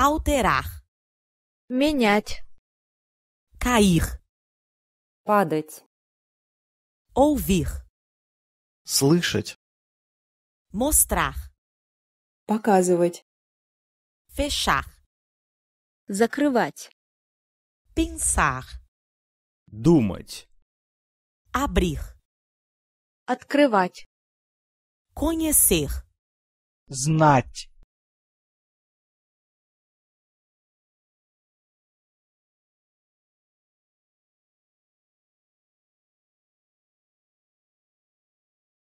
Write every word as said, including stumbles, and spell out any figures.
Alterar. Менять. Cair. Падать. Ouvir. Слышать. Mostrar. Показывать. Fechar. Закрывать. Pensar. Думать. Abrir. Открывать. Conhecer. Знать.